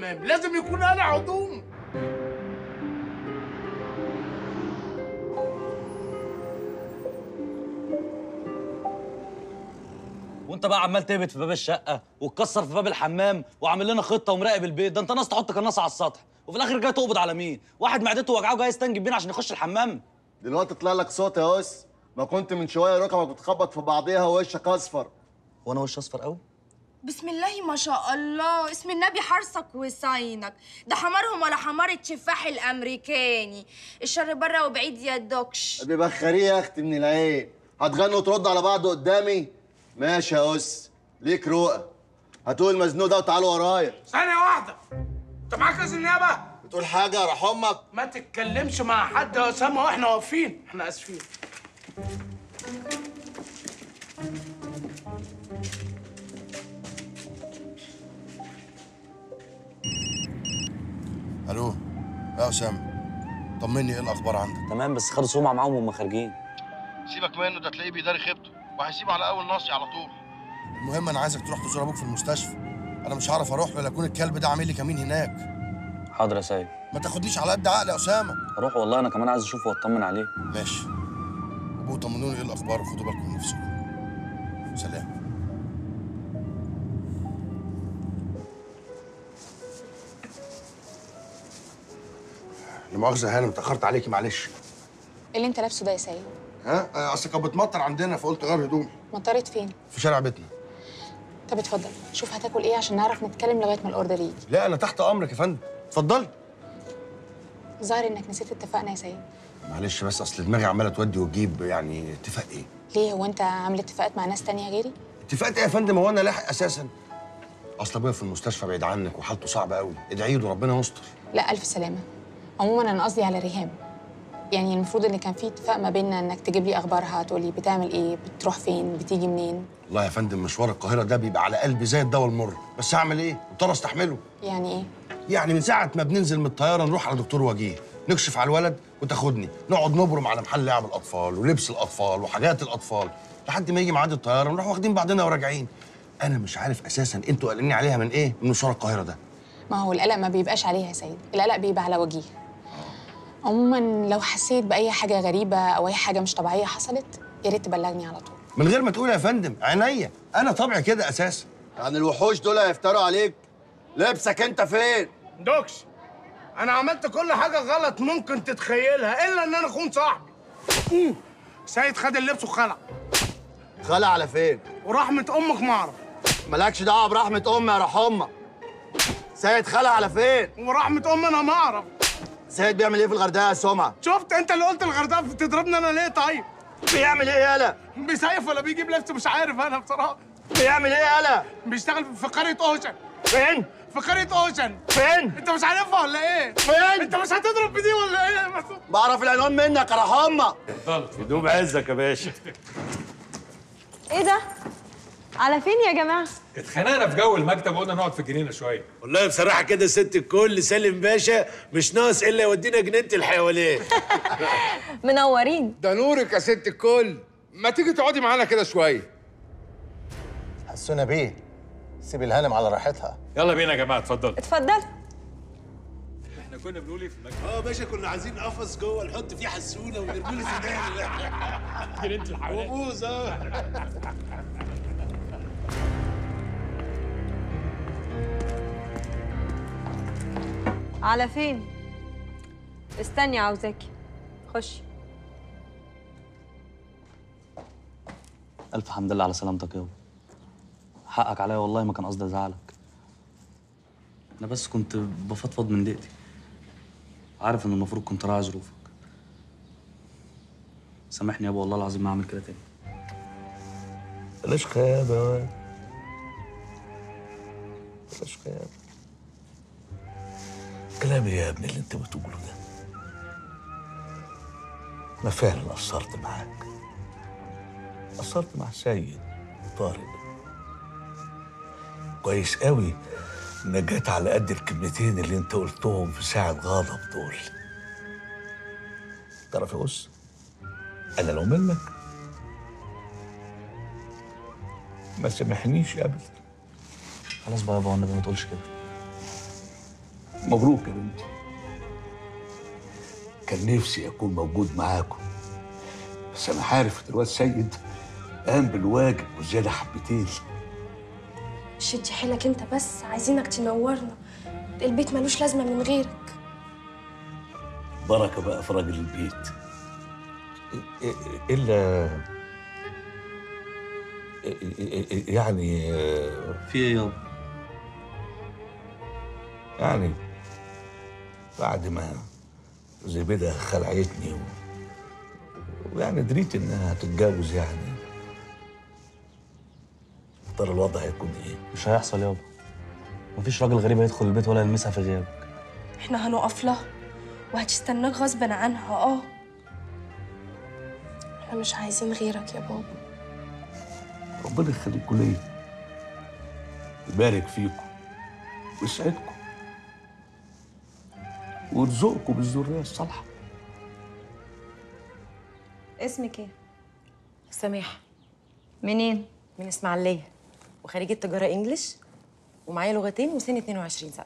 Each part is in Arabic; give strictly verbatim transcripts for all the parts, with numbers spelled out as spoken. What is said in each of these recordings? لازم يكون انا عضوم. وانت بقى عمال تهبط في باب الشقه وتكسر في باب الحمام وعامل لنا خطه ومراقب البيت، ده انت ناس تحط كناصه على السطح وفي الاخر جاي تقبض على مين؟ واحد معدته وجعاه جاي يستنجد بينا عشان يخش الحمام. دلوقتي طلع لك صوت يا اس، ما كنت من شويه رقمك بتخبط في بعضيها ووشك اصفر. وانا وشي اصفر قوي؟ بسم الله ما شاء الله، اسم النبي حرصك وساينك، ده حمارهم ولا حمار التفاح الامريكاني، الشر بره وبعيد يا الدوكش. ابي بخاريه يا اختي من العين، هتغني وترد على بعض قدامي؟ ماشي يا اس، ليك رؤى، هتقول المزنوق ده وتعالوا ورايا. ثانية واحدة، أنت معاك إذن نيابة؟ بتقول حاجة راح أمك؟ ما تتكلمش مع حد يا أسامة وإحنا واقفين، إحنا آسفين. الو يا اسامه، طمني ايه الاخبار عندك؟ تمام، بس خدوا سمعه معاهم وهم خارجين. سيبك منه، ده تلاقيه بيداري خيبته وهيسيبه على اول نصي على طول. المهم انا عايزك تروح تزور ابوك في المستشفى، انا مش هعرف اروح ولا اكون الكلب ده عامل لي كمين هناك. حاضر يا سيد. ما تاخدنيش على قد عقلي يا اسامه. هروح والله، انا كمان عايز اشوفه واطمن عليه. ماشي، ابوه طمنوني ايه الاخبار وخدوا بالكم من نفسكم. سلام. لا مؤاخذة يا هانم، اتأخرت عليكي معلش. ايه اللي انت لابسه ده يا سيد؟ ها؟ اصل كانت بتمطر عندنا فقلت غير هدومي. مطرت فين؟ في شارع بيتنا. طب اتفضل، شوف هتاكل ايه عشان نعرف نتكلم لغاية ما الاوردر يجي. لا أنا تحت أمرك يا فندم، اتفضلي. ظاهر إنك نسيت اتفاقنا يا سيد. معلش بس أصل دماغي عمالة تودي وتجيب، يعني اتفاق ايه؟ ليه، هو أنت عامل اتفاقات مع ناس تانية غيري؟ اتفاقات ايه يا فندم، هو أنا لاحق أساساً؟ أصل أبويا في المستشفى بعيد عنك وحالته صعبة أوي، ادعي له ربنا يستر. لا ألف سلامة. عموما انا قصدي على ريهام، يعني المفروض ان كان في اتفاق ما بيننا انك تجيب لي اخبارها، تقول لي بتعمل ايه، بتروح فين، بتيجي منين. والله يا فندم مشوار القاهره ده بيبقى على قلبي زي الدواء المر، بس هعمل ايه؟ مضطر استحمله. يعني ايه؟ يعني من ساعه ما بننزل من الطياره نروح على دكتور وجيه نكشف على الولد وتاخدني نقعد نبرم على محل لعب الاطفال ولبس الاطفال وحاجات الاطفال لحد ما يجي ميعاد الطياره نروح واخدين بعضنا وراجعين. انا مش عارف اساسا انتوا قلقانين عليها من ايه من مشوار القاهره ده. ما هو القلق ما بيبقاش عليها يا سيد، القلق بيبقى على وجيه. عموما لو حسيت باي حاجه غريبه او اي حاجه مش طبيعيه حصلت يا ريت تبلغني على طول من غير ما تقول يا فندم. عينيا، انا طبعي كده اساسا. يعني الوحوش دول هيفتروا عليك. لبسك انت فين؟ دوكش، انا عملت كل حاجه غلط ممكن تتخيلها الا ان انا اخون صاحبي. سيد خد اللبس وخلع. خلع على فين؟ ورحمه امك ما اعرف. مالكش دعوه برحمه امي يا رح امك. سيد خلع على فين؟ ورحمه امي انا ما اعرف. سيد بيعمل ايه في الغردقه يا سمعه؟ شفت انت اللي قلت الغردقه بتضربني انا ليه طيب؟ بيعمل ايه يالا؟ بيسيف ولا بيجيب لبس مش عارف انا بصراحه. بيعمل ايه يالا؟ بيشتغل في قريه اوشن. فين؟ في قريه اوشن. فين؟ انت مش عارفها ولا ايه؟ فين؟ انت مش هتضرب بدي ولا ايه؟ بعرف العنوان منك يا رحمه. اتفضل يدوب عزك يا باشا. ايه ده؟ على فين يا جماعه؟ اتخانقنا في جو المكتب وقلنا نقعد في الجنينه شويه. والله بصراحه كده ست الكل سالم باشا مش ناقص الا يودينا جنينه الحيوانات. منورين. ده نورك يا ست الكل، ما تيجي تقعدي معانا كده شويه. حسونا بيه، سيب الهانم على راحتها. يلا بينا يا جماعه، اتفضلوا اتفضلوا. احنا كنا بنقول ايه في المكتب؟ اه باشا كنا عايزين قفص جوه نحط فيه حسونه ونرمي له سنان. جنينه الحيوانات. وبوظ اه. على فين؟ استني عاوزاكي. خشي. ألف حمد لله على سلامتك يابا. حقك عليا والله، ما كان قصدي أزعلك. أنا بس كنت بفضفض من دقيقتي. عارف إن المفروض كنت راعي ظروفك. سامحني يابا والله العظيم ما هعمل كده تاني. بلاش خيابة يا ولد. بلاش خيابة. كلام يا ابني اللي انت بتقوله ده، انا فعلا قصرت معاك، قصرت مع سيد وطارق. كويس قوي انك جيت على قد الكلمتين اللي انت قلتهم في ساعه غضب دول. تعرف يا اس، انا لو منك ما سامحنيش ابدا. خلاص بقى يابا، والنبي ما تقولش كده. مبروك يا بنتي. كان نفسي اكون موجود معاكم، بس انا عارف ان الواد سيد قام بالواجب وزياده حبتين. شد حيلك انت بس، عايزينك تنورنا، البيت ملوش لازمه من غيرك. بركه بقى في راجل البيت. الا يعني في ايه يابا؟ يعني بعد ما زبيده خلعتني و... ويعني دريت انها هتتجوز، يعني ترى الوضع هيكون ايه؟ مش هيحصل يابا، مفيش راجل غريب هيدخل البيت ولا يلمسها في غيابك. احنا هنقف لها وهتستناك غصب عنها. اه احنا مش عايزين غيرك يا بابا. ربنا يخليكوا ليا، يبارك فيكم ويسعدكم ويرزقكم بالذريه الصالحه. اسمك ايه؟ سماح. منين؟ من اسماعيليه، وخريجه تجاره انجلش، ومعايا لغتين، وسني اتنين وعشرين سنه.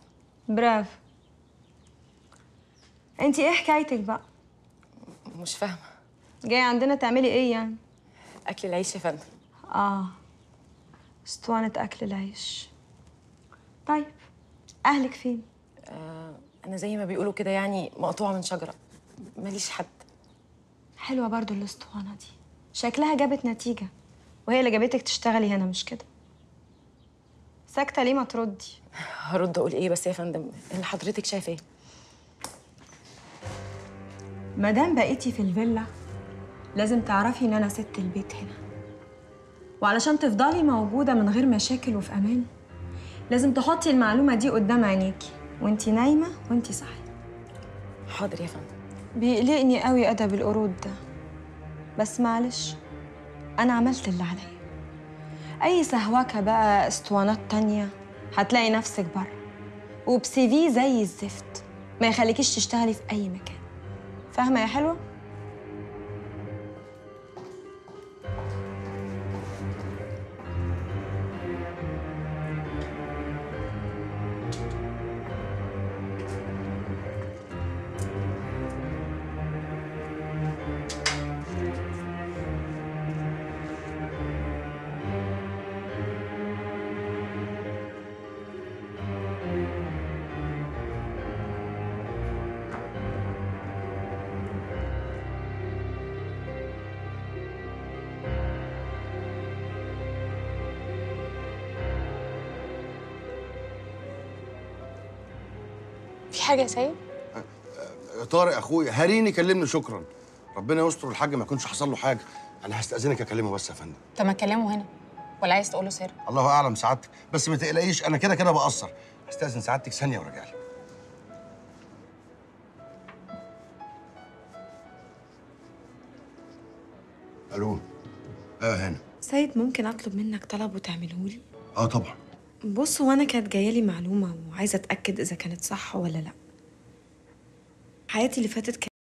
برافو. انت ايه حكايتك بقى؟ مش فاهمه. جايه عندنا تعملي ايه يعني؟ اكل العيش يا فندم. اه، اسطوانه اكل العيش. طيب اهلك فين؟ آه، انا زي ما بيقولوا كده يعني مقطوعه من شجره، ماليش حد. حلوه برضو الاسطوانه دي، شكلها جابت نتيجه، وهي اللي جابتك تشتغلي هنا مش كده؟ ساكته ليه؟ ما تردي. هرد اقول ايه بس يا فندم؟ اللي حضرتك شايفاه. مادام بقيتي في الفيلا لازم تعرفي ان انا ست البيت هنا، وعلشان تفضلي موجوده من غير مشاكل وفي امان لازم تحطي المعلومه دي قدام عينيكي وانتي نايمه وانتي صاحيه. حاضر يا فندم. بيقلقني قوي ادب القرود ده، بس معلش انا عملت اللي عليا. اي سهوكه بقى اسطوانات تانيه هتلاقي نفسك بره، وبسي في زي الزفت ما يخليكيش تشتغلي في اي مكان. فاهمه يا حلوه؟ في حاجة يا سيد؟ طارق أخويا هاريني كلمني. شكراً، ربنا يستر الحاج ما يكونش حصل له حاجة. أنا هستأذنك أكلمه بس يا فندم. طب ما أكلمه هنا ولا عايز تقول له سر؟ الله أعلم سعادتك، بس ما تقلقيش أنا كده كده بقصر. هستأذن سعادتك ثانية وراجع لك. ألو. أه هنا. سيد ممكن أطلب منك طلب وتعمله لي؟ أه طبعاً. بص، هو انا كانت جايالي معلومه وعايزه اتاكد اذا كانت صح ولا لا. حياتي اللي فاتت كانت